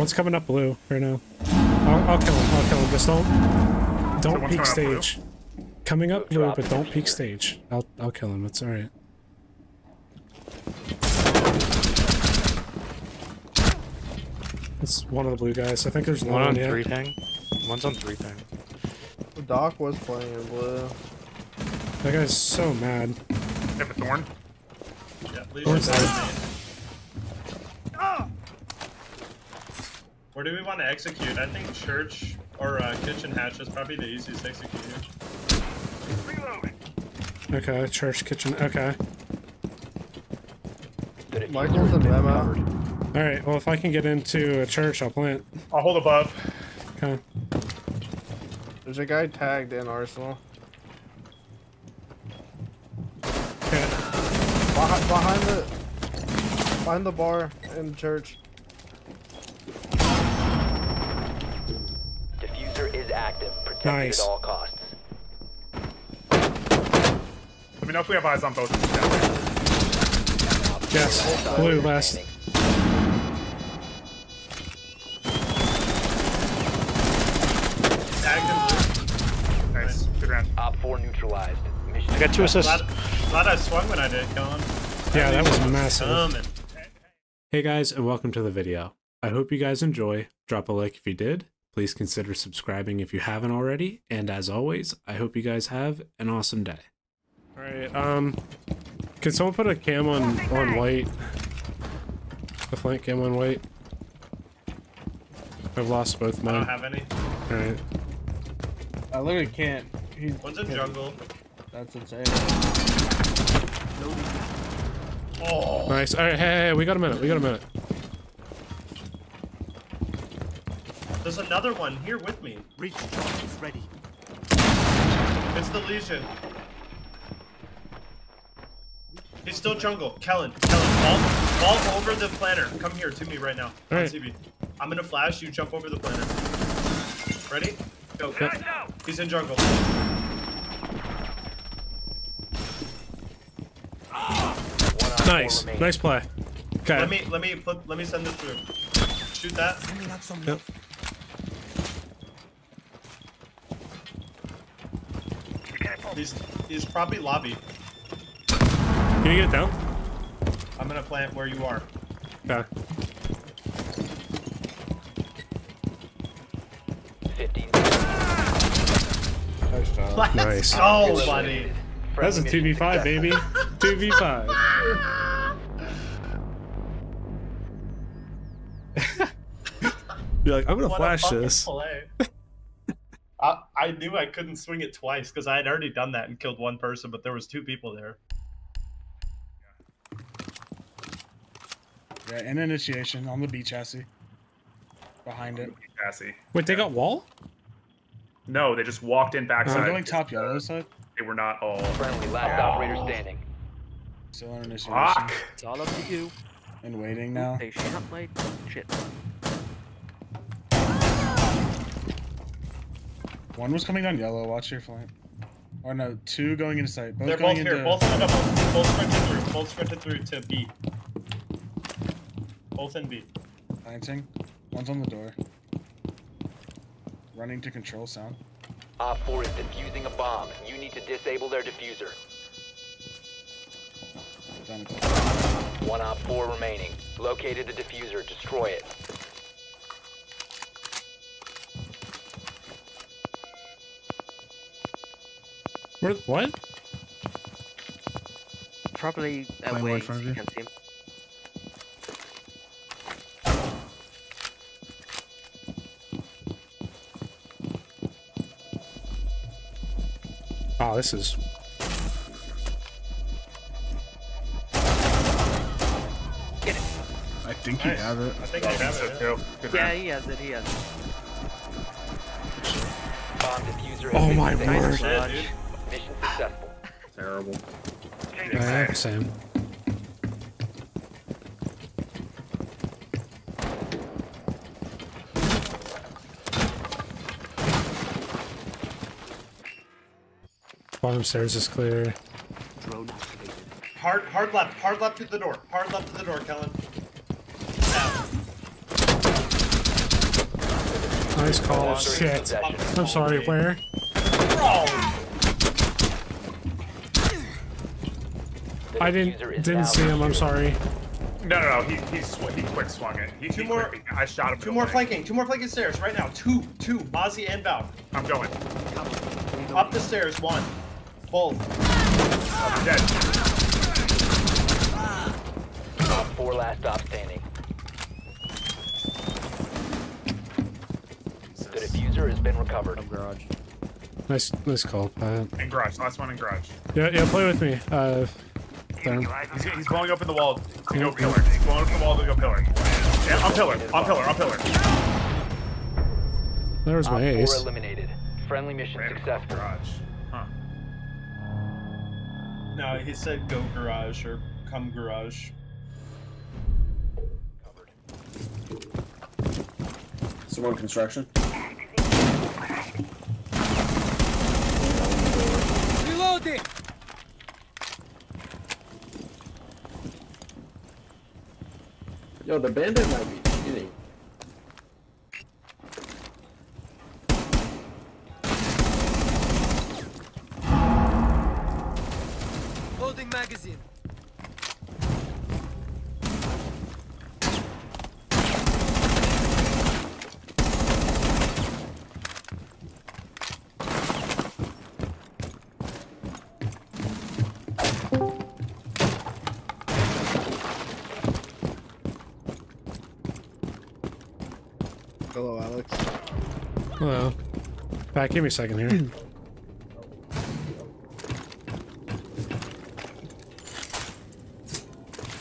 One's coming up blue right now. I'll kill him. I'll kill him. Just don't peek stage. Coming up blue, but don't peek stage. I'll kill him. It's all right. It's one of the blue guys. I think there's one on three ping. One's on three ping. The doc was playing in blue. That guy's so mad. Have a thorn. Yeah, Thorn's out. Where do we want to execute? I think church or kitchen hatch is probably the easiest to execute. Reload. Okay, church, kitchen. Okay. Michael's in memo. Alright, well, if I can get into a church, I'll plant. I'll hold above. Okay. There's a guy tagged in Arsenal. Okay. Behind the bar in church. Diffuser is active. Protected at all costs. Let me know if we have eyes on both. Yes. Blue last. Nice. Good round. Op 4 neutralized. Mission. I got 2 assists. Glad I swung when I did, Kellen. Yeah, that was massive. Hey guys, and welcome to the video. I hope you guys enjoy. Drop a like if you did. Please consider subscribing if you haven't already. And as always, I hope you guys have an awesome day. Alright, can someone put a cam on white? A flank cam on white? I've lost both mine. I don't have any. Alright. I literally can't. One's in jungle. That's insane. Oh. Nice. Alright, hey, we got a minute. We got a minute. There's another one here with me. Reach is ready. It's the Legion. He's still jungle. Kellen, all over the planter. Come here to me right now. Right. I'm gonna flash. You jump over the planter. Ready? Go. Yep. He's in jungle. Nice. Nice play. Okay. Let me send this through. Shoot that. Yep. He's probably lobby. Can you get it down? I'm gonna plant where you are. Okay. 15. Nice job. Nice. Oh, buddy. That's a 2v5, baby. 2v5. You're like, I'm gonna flash this. I knew I couldn't swing it twice because I had already done that and killed one person, but there was 2 people there. Yeah, an initiation on the B chassis. Behind it. Chassis. Wait, they got wall? No, they just walked in backside. Going top yellow side. They were not all. Friendly last operator standing. Still an initiation. Fuck. It's all up to you. And waiting now. They shot my shit. One was coming down yellow. Watch your flank. Or no, 2 going into sight. Both going into. They're both here. Both sprinted through. Both sprinted through to B. Both in B. Planting. One's on the door. Running to control sound. Op 4 is defusing a bomb. You need to disable their diffuser. One Op 4 remaining. Located the diffuser. Destroy it. Where, what? Probably away. You can see him. Oh, this is. Get it. I think you have it. I think I have it. Yeah, he has it. He has it. Bomb diffuser. Oh my word! Mission successful. Terrible. Yeah, same. Bottom stairs is clear. Drone activated. Hard left to the door. Hard left to the door, Kellen. Now. Nice call. Shit. I'm sorry, where? I didn't see him, I'm sorry. No, no, no, he quick swung it. I shot him. Two more flanking, stairs right now. Two, Mozzie and Val. I'm going. Up the stairs, one. Both. I'm dead. Four last stop standing. The diffuser has been recovered. In garage. Nice call, Pat. In garage, last one in garage. Yeah, play with me. He's blowing open the wall to go pillar. He's blowing open the wall to go pillar. Yeah, I'm pillar. There's my ace. Four eliminated. Friendly mission successful. Garage. Huh. No, he said go garage or come garage. Someone construction. Reloading. Yo, the bandit might be cheating. Loading magazine. Hello, Alex. Hello. Pat, give me a second here.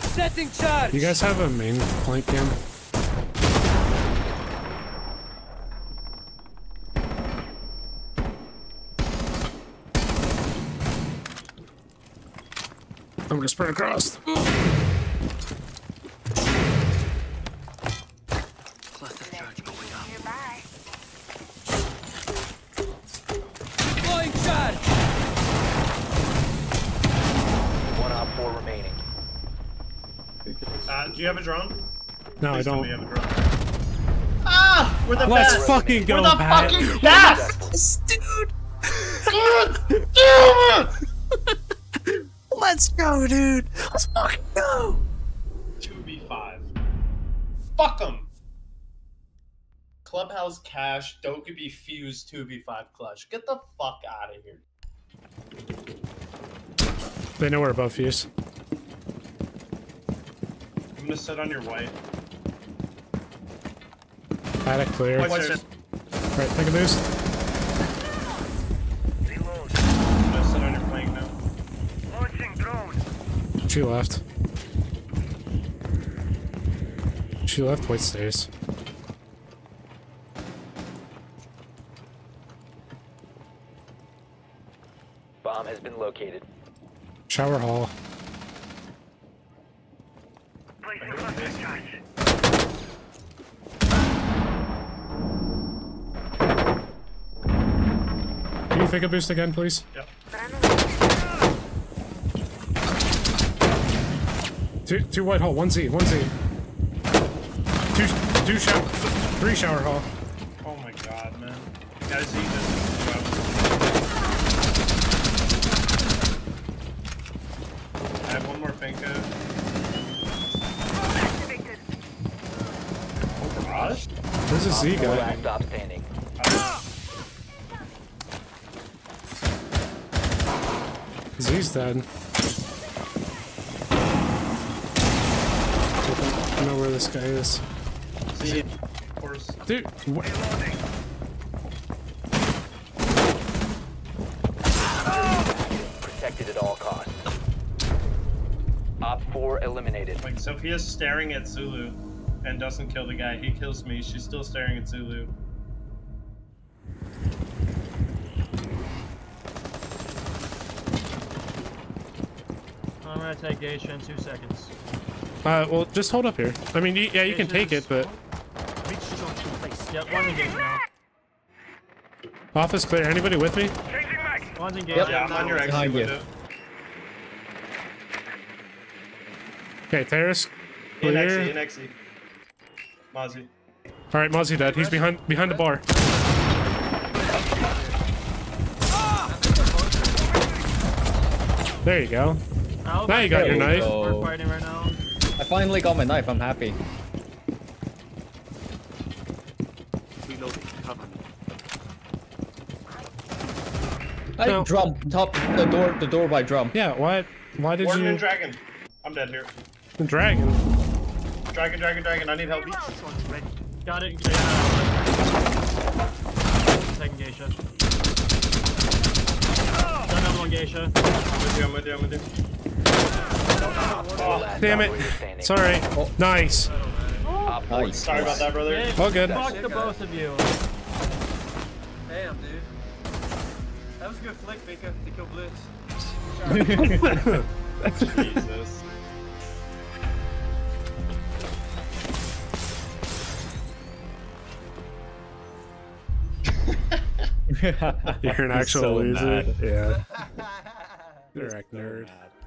Setting charge! You guys have a main flank cam? I'm gonna sprint across. Do you have a drone? No, I don't. Ah! We're the best! Let's fucking go, Pat! We're the fucking best! Dude! Let's go, dude! Let's fucking go! 2v5. Fuck em! Clubhouse cash, don't give me fuse 2v5 clutch. Get the fuck out of here. They know we're above fuse. I'm gonna sit on your white. Had it clear. Alright, take a boost. Reload. I'm gonna sit on your flank now. Launching drone. She left white stairs. Bomb has been located. Shower hall. Can you take a boost again, please? Yep. Two white hall, one Z. Two shower, three shower hall. Oh my god, man. You guys need this job. I have one more Finko. This is Z guy. Stop standing. Z's dead. I don't know where this guy is. Z, of course. Dude, what? Protected at all costs. Op 4 eliminated. Like Sophia's staring at Zulu. And doesn't kill the guy. He kills me. She's still staring at Zulu. I'm gonna take Geisha in 2 seconds. Well, just hold up here. I mean, yeah, you can take it, but... Yep, one's engaged now. Office clear. Anybody with me? One's engaged. Yep. Yeah, I'm on your exit window. Okay, terrace. Clear. In XE. Mazi. All right, Mozzie dead. He's behind the bar. There you go. Now you got your knife. We're fighting right now. I finally got my knife. I'm happy. I jumped top the door by drum. Yeah, what? Why did Warden you? And dragon. I'm dead here. Dragon. Dragon. I need help. Got it. Second geisha. Done up on geisha. I'm with you. Oh, damn it. Sorry. Oh. Nice. Oh, nice. Sorry about that, brother. Hey, oh, good. Fuck the both of you. Damn, dude. That was a good flick, Vika, to kill Blitz. Jesus. You're an actual loser. Mad. Yeah. You're a nerd.